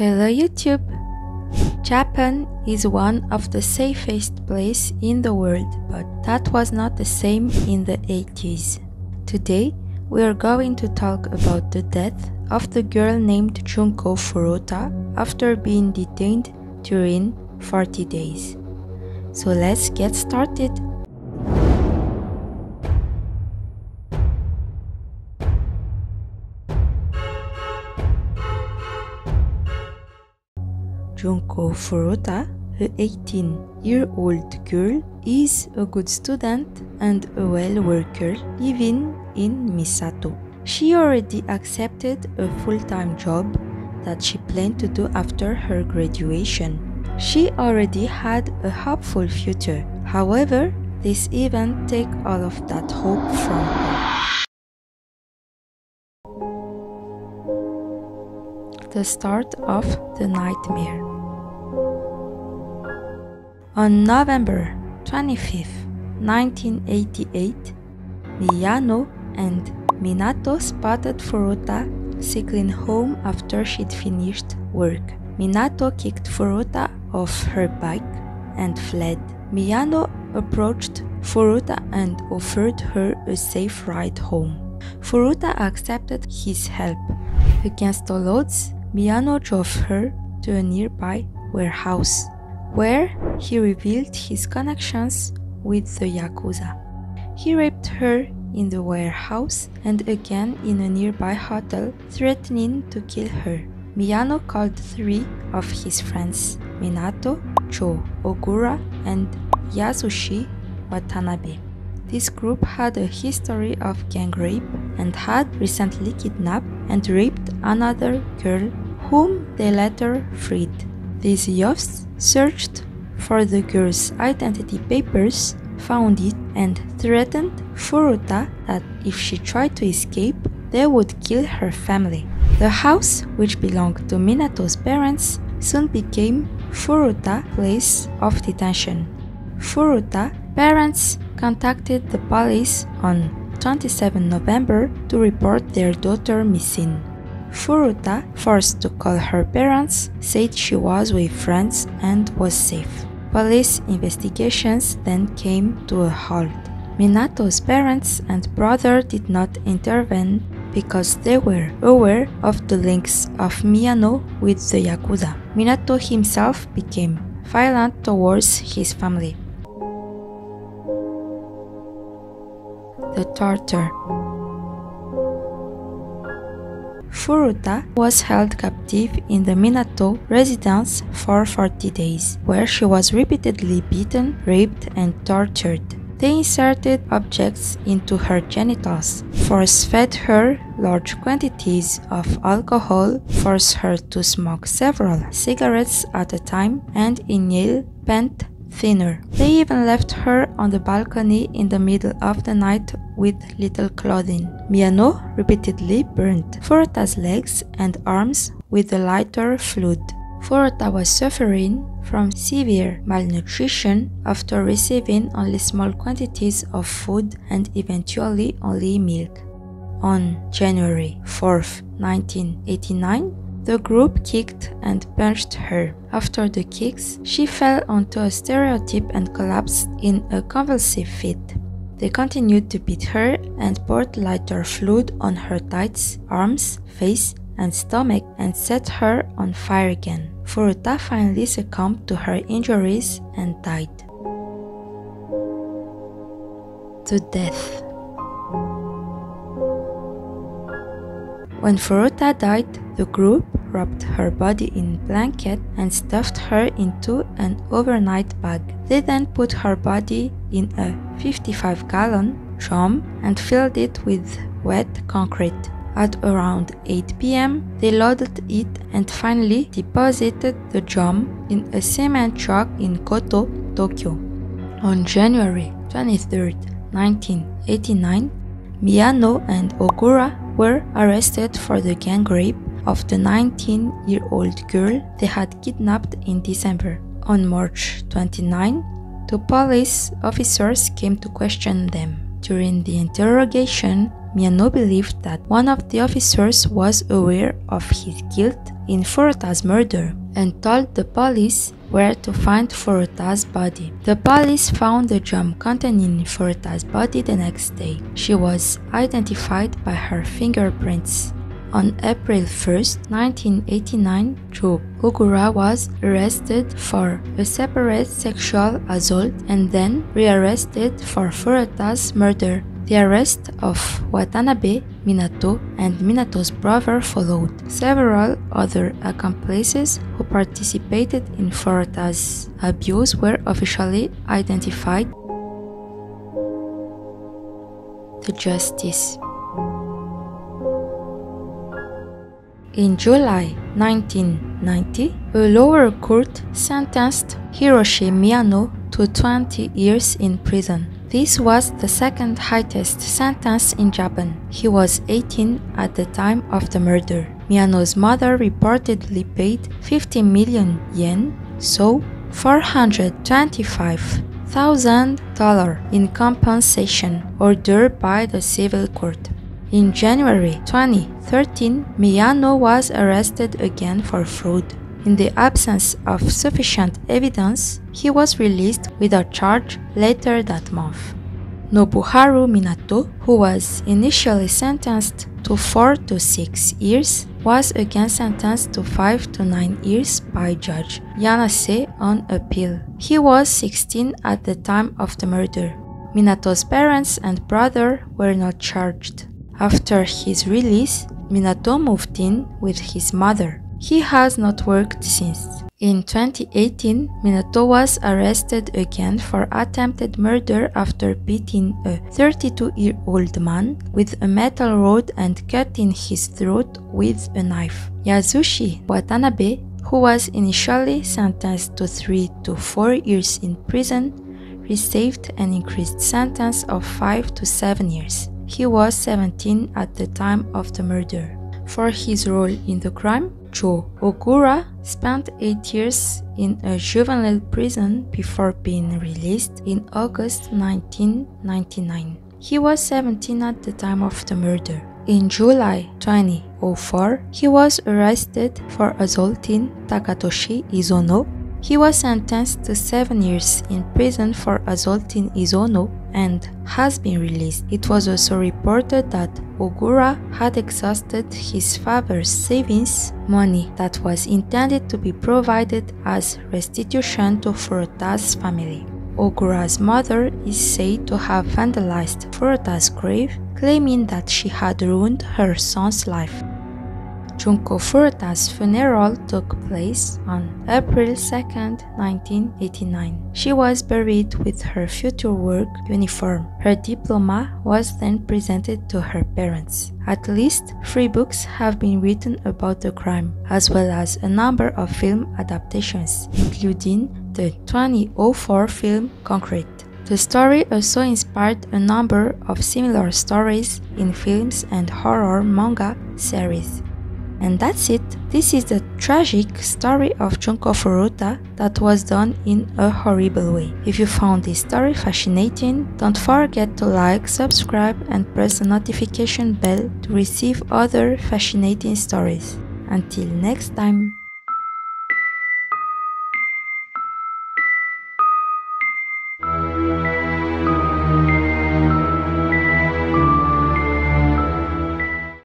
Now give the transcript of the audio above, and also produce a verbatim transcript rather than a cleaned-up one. Hello YouTube! Japan is one of the safest places in the world, but that was not the same in the eighties. Today, we are going to talk about the death of the girl named Junko Furuta after being detained during forty days. So let's get started! Junko Furuta, an eighteen-year-old girl, is a good student and a well worker living in Misato. She already accepted a full-time job that she planned to do after her graduation. She already had a hopeful future. However, this event took all of that hope from her. The start of the nightmare. On November twenty-fifth, nineteen eighty-eight, Miyano and Minato spotted Furuta cycling home after she'd finished work. Minato kicked Furuta off her bike and fled. Miyano approached Furuta and offered her a safe ride home. Furuta accepted his help. Against all odds, Miyano drove her to a nearby warehouse, where he revealed his connections with the Yakuza. He raped her in the warehouse and again in a nearby hotel, threatening to kill her. Miyano called three of his friends, Minato, Jō Ogura, and Yasushi Watanabe. This group had a history of gang rape and had recently kidnapped and raped another girl, whom they later freed. These youths searched for the girl's identity papers, found it, and threatened Furuta that if she tried to escape, they would kill her family. The house, which belonged to Minato's parents, soon became Furuta's place of detention. Furuta's parents contacted the police on the twenty-seventh of November to report their daughter missing. Furuta, forced to call her parents, said she was with friends and was safe. Police investigations then came to a halt. Minato's parents and brother did not intervene because they were aware of the links of Miyano with the Yakuza. Minato himself became violent towards his family. The torture. Furuta was held captive in the Minato residence for forty days, where she was repeatedly beaten, raped, and tortured. They inserted objects into her genitals, force-fed her large quantities of alcohol, forced her to smoke several cigarettes at a time, and inhale paint thinner. They even left her on the balcony in the middle of the night with little clothing. Miyano repeatedly burned Furuta's legs and arms with a lighter fluid. Furuta was suffering from severe malnutrition after receiving only small quantities of food and eventually only milk. On January fourth, nineteen eighty-nine, the group kicked and punched her. After the kicks, she fell onto a stereotype and collapsed in a convulsive fit. They continued to beat her and poured lighter fluid on her tights, arms, face, and stomach and set her on fire again. Furuta finally succumbed to her injuries and died. To death. When Furuta died, the group wrapped her body in a blanket and stuffed her into an overnight bag. They then put her body in a fifty-five gallon drum and filled it with wet concrete. At around eight p m, they loaded it and finally deposited the drum in a cement truck in Koto, Tokyo. On January twenty-third, nineteen eighty-nine, Miyano and Ogura were arrested for the gang rape of the nineteen-year-old girl they had kidnapped in December. On March twenty-ninth, two police officers came to question them. During the interrogation, Miyano believed that one of the officers was aware of his guilt in Furuta's murder and told the police where to find Furuta's body. The police found the drum containing Furuta's body the next day. She was identified by her fingerprints. On April first, nineteen eighty-nine, Jō Ogura was arrested for a separate sexual assault and then rearrested for Furuta's murder. The arrest of Watanabe, Minato, and Minato's brother followed. Several other accomplices who participated in Furuta's abuse were officially identified. The justice. In July nineteen ninety, a lower court sentenced Hiroshi Miyano to twenty years in prison. This was the second highest sentence in Japan. He was eighteen at the time of the murder. Miyano's mother reportedly paid fifty million yen, so four hundred twenty-five thousand dollars in compensation, ordered by the civil court. In January twenty thirteen, Miyano was arrested again for fraud. In the absence of sufficient evidence, he was released without charge later that month. Nobuharu Minato, who was initially sentenced to four to six years, was again sentenced to five to nine years by Judge Yanase on appeal. He was sixteen at the time of the murder. Minato's parents and brother were not charged. After his release, Minato moved in with his mother. He has not worked since. In twenty eighteen, Minato was arrested again for attempted murder after beating a thirty-two-year-old man with a metal rod and cutting his throat with a knife. Yasushi Watanabe, who was initially sentenced to three to four years in prison, received an increased sentence of five to seven years. He was seventeen at the time of the murder. For his role in the crime, Jō Ogura spent eight years in a juvenile prison before being released in August nineteen ninety-nine. He was seventeen at the time of the murder. In July twenty oh four, he was arrested for assaulting Takatoshi Izono. He was sentenced to seven years in prison for assaulting Izono and has been released. It was also reported that Ogura had exhausted his father's savings money that was intended to be provided as restitution to Furuta's family. Ogura's mother is said to have vandalized Furuta's grave, claiming that she had ruined her son's life. Junko Furuta's funeral took place on April second, nineteen eighty-nine. She was buried with her future work uniform. Her diploma was then presented to her parents. At least three books have been written about the crime, as well as a number of film adaptations, including the twenty oh four film Concrete. The story also inspired a number of similar stories in films and horror manga series. And that's it. This is the tragic story of Junko Furuta that was done in a horrible way. If you found this story fascinating, don't forget to like, subscribe, and press the notification bell to receive other fascinating stories. Until next time.